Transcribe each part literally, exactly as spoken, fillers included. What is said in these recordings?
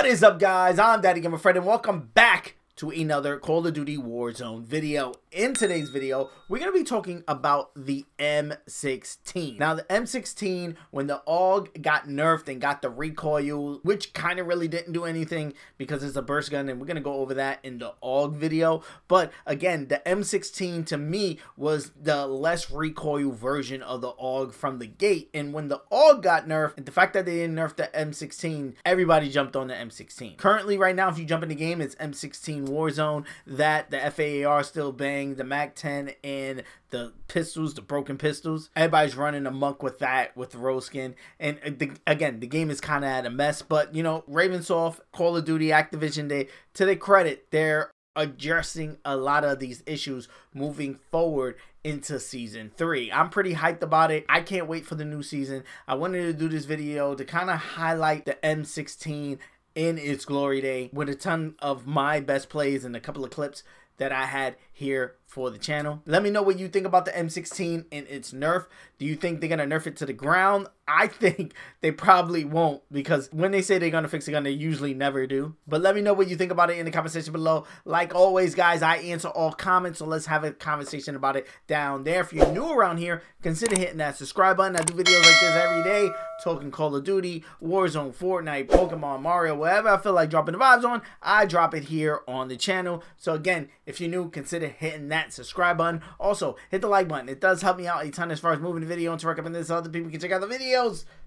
What is up, guys? I'm Daddy Gamer Fred, and welcome back to another Call of Duty Warzone video. In today's video, we're going to be talking about the M sixteen. Now, the M sixteen, when the A U G got nerfed and got the recoil, which kind of really didn't do anything because it's a burst gun, and we're going to go over that in the A U G video. But again, the M sixteen, to me, was the less recoil version of the A U G from the gate. And when the A U G got nerfed, and the fact that they didn't nerf the M sixteen, everybody jumped on the M sixteen. Currently, right now, if you jump in the game, it's M sixteen Warzone, that the F A A R still bang, the M A C ten, and the pistols, the broken pistols. Everybody's running amok with that, with the road skin. And the, again, the game is kind of at a mess, but you know, Raven Soft, Call of Duty, Activision, they, to their credit, they're addressing a lot of these issues moving forward into season three. I'm pretty hyped about it. I can't wait for the new season. I wanted to do this video to kind of highlight the M sixteen in its glory day, with a ton of my best plays and a couple of clips that I had here for the channel. Let me know what you think about the M sixteen and its nerf. Do you think they're gonna nerf it to the ground? I think they probably won't, because when they say they're gonna fix a gun, they usually never do. But let me know what you think about it in the comment section below. Like always, guys, I answer all comments, so let's have a conversation about it down there. If you're new around here, consider hitting that subscribe button. I do videos like this every day, talking Call of Duty, Warzone, Fortnite, Pokemon, Mario, whatever I feel like dropping the vibes on, I drop it here on the channel. So again, if you're new, consider hitting that subscribe button. Also, hit the like button. It does help me out a ton as far as moving the video and to recommend this so other people can check out the videos.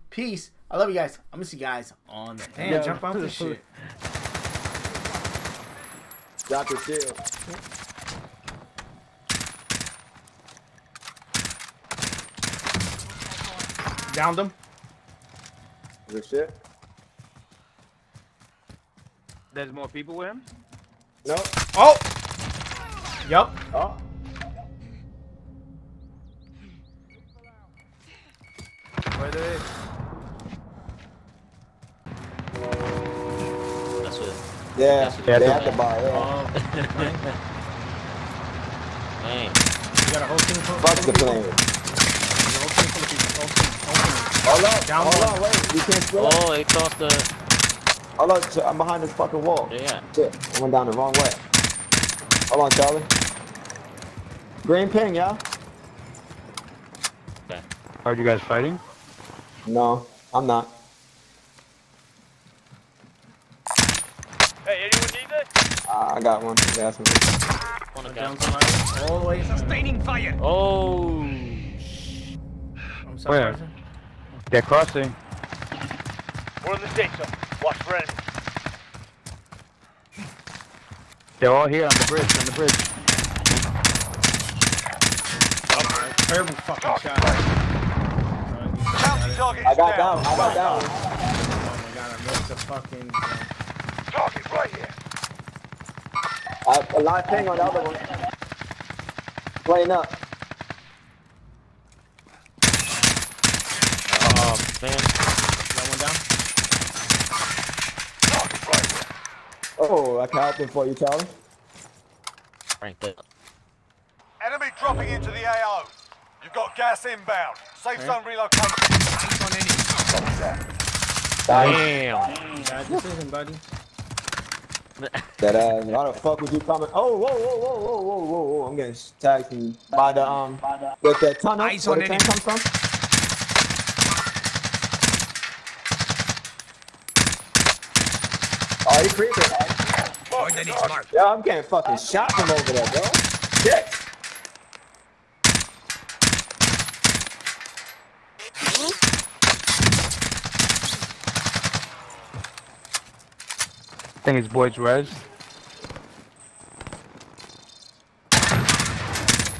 Peace. I love you guys. I'm gonna see you guys on the damn, yo, jump out this shit. Drop the shield. Downed him. Good shit. There's more people with him? No. Oh! Yup. Oh. Where they? That's it. Yeah, That's they have to buy it. Dang. You got a whole team full of people. Fuck the player. You got a whole team full of people. Hold up. Down Hold up. Wait. You can't throw it. Oh, he tossed the... Hold up. I'm behind this fucking wall. Yeah. Shit. I went down the wrong way. Hold on, Charlie. Green ping, y'all. Yeah? Okay. Are you guys fighting? No, I'm not. Hey, anyone need this? Uh, I got one. Yeah, that's one. One down somewhere. All the way. Sustaining fire. Oh. I'm sorry. Where? Person. They're crossing. We're in the station. Watch for enemies. They're all here on the bridge, on the bridge. Oh, terrible fucking oh, shot. Right. I got down, I got down. Oh my god, I missed the fucking... Target right here. I, a live ping on the other one. Playing up. Oh, man. That one down? Target right here. Oh, I can help him for you, Charlie. Right there. Enemy dropping into the A O. You've got gas inbound. Safe right. Zone relocation. Damn. Bad decision, buddy. That uh, why the fuck would you comment? Oh, whoa, whoa, whoa, whoa, whoa, whoa, whoa! I'm getting tagged and by the um, by the with that tunnel. Ice where on the tank comes from. Oh, he creeping, man. Yo, I'm getting fucking shot from over there, bro. Shit. I think his boy's res.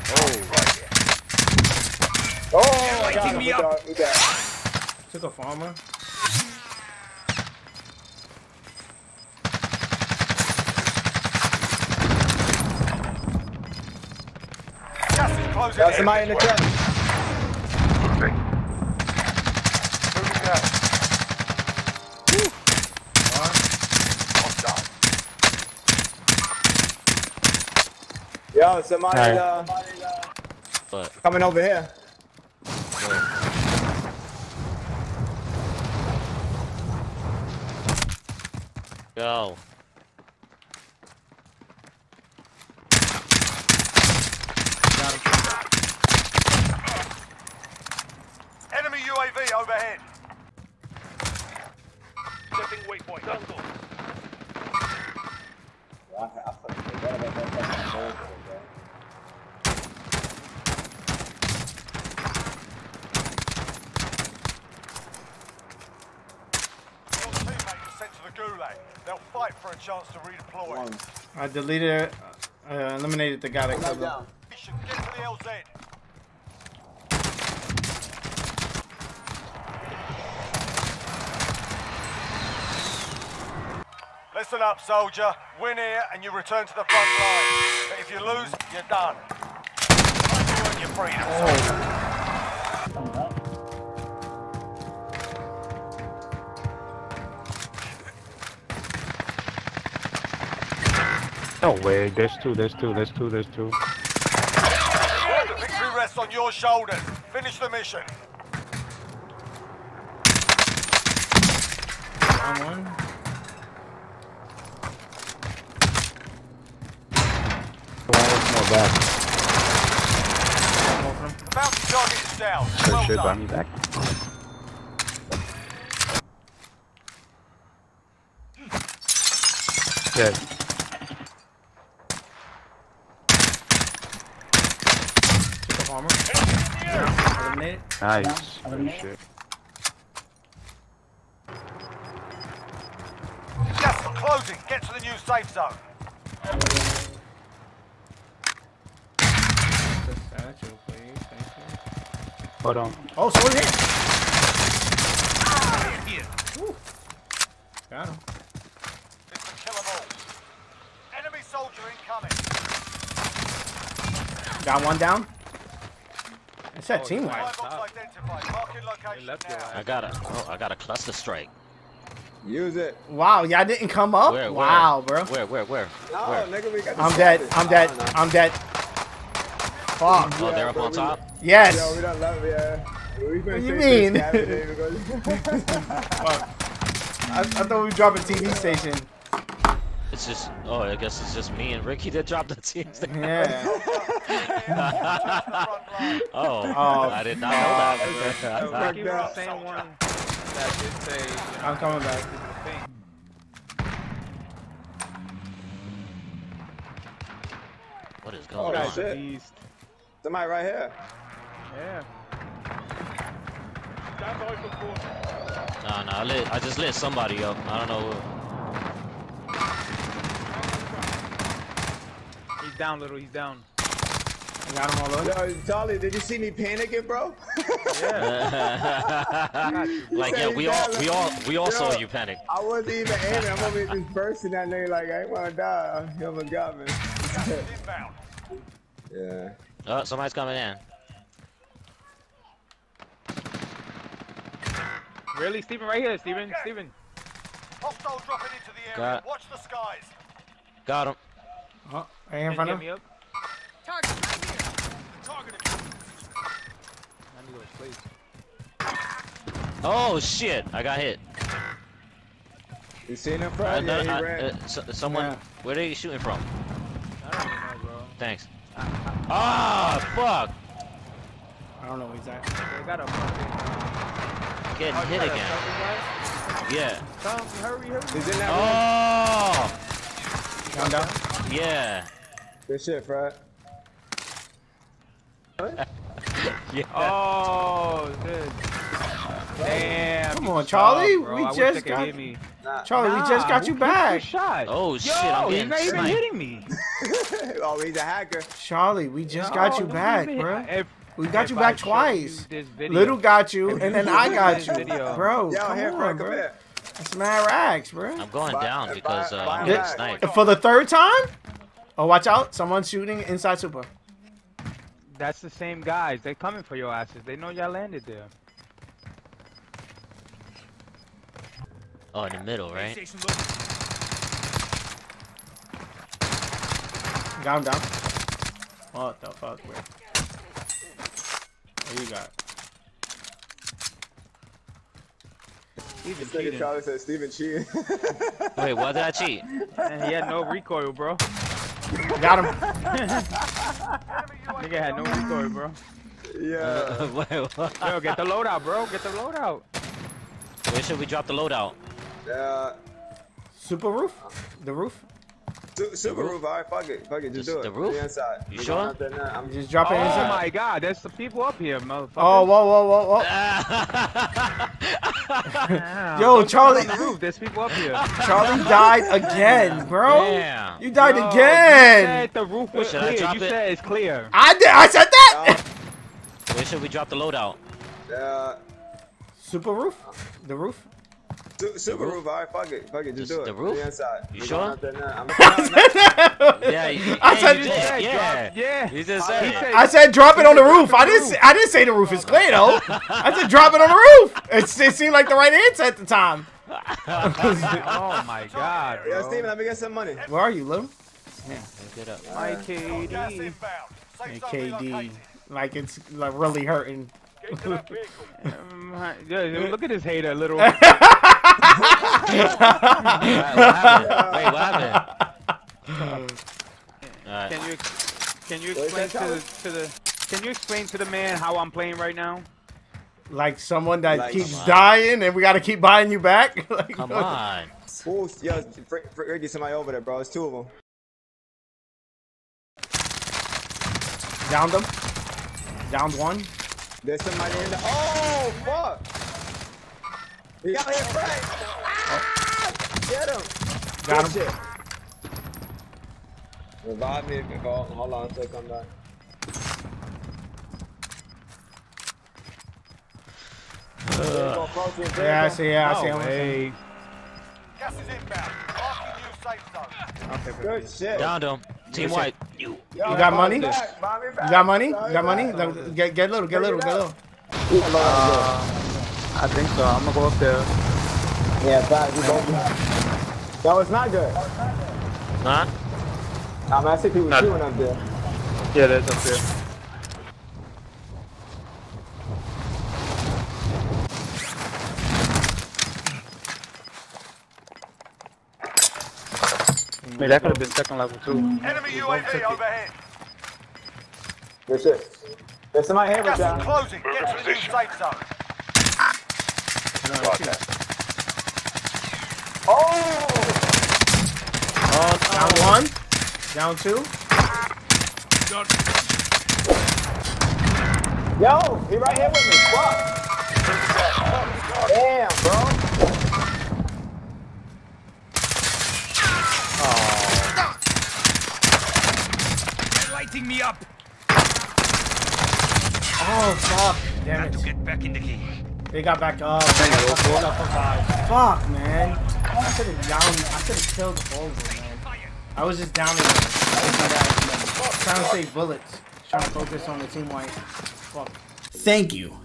Oh. Oh, my God. He got, he got. Took a farmer. Got somebody in the truck. Moving out. Woo! One down. Yo, somebody, right. uh, somebody uh, what? Coming over here. go. Got him. Enemy U A V overhead. Setting waypoint. Done. They'll fight for a chance to redeploy. One. I deleted, uh, eliminated the guy that killed him. We should get to the L Z. Listen up, soldier. Win here and you return to the front line. But if you lose, you're done. You and your freedom, oh. No way, there's two, there's two, there's two, there's two. The victory rests on your shoulders. Finish the mission. One. Not bad. About to target is down. Well shit, I'm back. Dead. Armor. Eliminate it. Nice. No, eliminate shit. It. Yes, we're closing. Get to the new safe zone. Hold on. Oh, someone hit. Ah, here. Woo. Got him. It's a killer ball. Enemy soldier incoming. Got one down. It's that oh, team wipe. I got a, oh, I got a cluster strike. Use it. Wow, y'all didn't come up. Where, wow, where, bro. Where, where, where? No, where? Nigga, we got I'm dead. I'm dead. Oh, no. I'm dead. Fuck. Oh, they're up on top. Yes. Yo, we don't love you. What do you mean? I, I thought we dropped a T V station. It's just, oh, I guess it's just me and Ricky that dropped the teams. Yeah. oh, oh, I did not know that. So so Ricky was the same one that did say, you know, I'm coming back. What is going oh, on? That's it. Somebody right here. Yeah. Nah, nah, I, lit, I just lit somebody up. I don't know who. He's down, little. He's down. I got him all over. Yo, Dolly, did you see me panicking, bro? Yeah. Like, yeah, we all, we all, we all saw you panic. I wasn't even aiming. I'm over here just bursting that nigga like I ain't wanna die. Yo, my God, man. Yeah. Oh, somebody's coming in. Really, Steven, right here, Steven, okay. Steven. Hostile dropping into the area. Got. Watch the skies. Got him. Oh, are you in front of me? Up. Target right here. Target it. I need those, please. Oh shit! I got hit. You seen him from? Uh, no, yeah, he I, ran. Uh, so, someone. Yeah. Where are you shooting from? I don't even know, bro. Thanks. Ah, oh, fuck! I don't know exactly. They got a fucking. Getting oh, hit again. Yeah. Tom, hurry, hurry! He's in that room. Oh! Calm down. Yeah. Good shit, Fred. Yeah. Oh, dude. Damn. Come on, Charlie. Up, we I just got me. Charlie, nah, we just got you back. Oh, yo, shit. I'm he's not sniped. Even hitting me. Oh, he's a hacker. Charlie, we just yo, got you back, bro. If, we got you back I twice. You Little got you, and then I got you. Bro, yo, come here, on, Frank, bro. Come here. That's mad rags, bro. I'm going by, down because by, uh, by I'm getting sniped. For the third time? Oh, watch out. Someone's shooting inside Super. That's the same guys. They're coming for your asses. They know y'all landed there. Oh, in the middle, right? Got him down. What the fuck, bro? What do you got? Steven cheating. This nigga Charlie said Steven cheating. Wait, why did I cheat? Man, he had no recoil, bro. Got him. Nigga had no recoil, bro. Yeah. Uh, wait, what? Yo, get the loadout, bro. Get the loadout. Where should we drop the loadout? Uh, super roof? The roof? Super, super roof. roof. All right, fuck it. Fuck it. Just, just do it. The roof? The inside. You sure? I'm just dropping oh, inside. Oh my God, there's some people up here, motherfucker. Oh, whoa, whoa, whoa, whoa. Yo, Charlie. The roof. There's people up here. Charlie died again, bro. Yeah. You died Yo, again. You said the roof was should clear. You it? said it's clear. I did. I said that. No. Where should we drop the loadout? Uh, super roof? The roof? Su super the roof? roof, all right, fuck it, fuck it, just, just do it. The roof? The inside. You, you sure? I'm yeah, you, I yeah, said you just, yeah, yeah. You just said it. I said drop it on the roof. I didn't, I didn't say the roof is clear though. I said drop it on the roof. It's, it seemed like the right answer at the time. Oh my God, bro. Yo, Steven, let me get some money. Where are you, Lil? Yeah, get up. My K D. My K D. Like it's like really hurting. um, yeah, look at this hater, little. Wait, what happened? Wait, what happened? Right. Can you can you explain to the, to the can you explain to the man how I'm playing right now? Like someone that like, keeps dying, and we gotta keep buying you back. Like, come on. Ooh, yo, Ricky, somebody over there, bro. It's two of them. Downed them. Downed one. There's somebody in the. Oh, fuck! He got hit right! Ah! Get him! Got Good him. Shit. Revive me if you call. Hold on until I come back. Uh, yeah, I see, yeah, I see. No, hey. Gas is inbound. Marking new safe zone. Good shit. Downed him. Team White. You got money? You got money? You got money? Get get little, get little, get little. Uh, I think so. I'm gonna go up there. Yeah, bad. You both bad. That was not good. Huh? Nah, man, I see people shooting up there. Yeah, that's up there. Wait, that could have been second level too. Enemy U A V overhead. That's it. There's somebody here with that. Closing. Get to the new safe zone. Oh! Oh! Down one. Down two. Yo, he right here with me. Fuck. Damn, bro. Me up. Oh fuck! Damn it. To get back in the game. They got back up. They got up for five. Fuck, man! I should have down. I should have killed the over, man. I was just downing. Trying to save bullets. Trying to focus on the team white. Fuck. Thank you,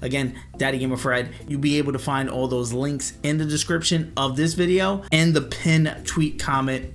Again, Daddy Gamer Fred. You'll be able to find all those links in the description of this video and the pin, tweet, comment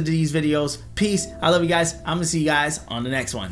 these videos. Peace. I love you guys. I'm gonna see you guys on the next one.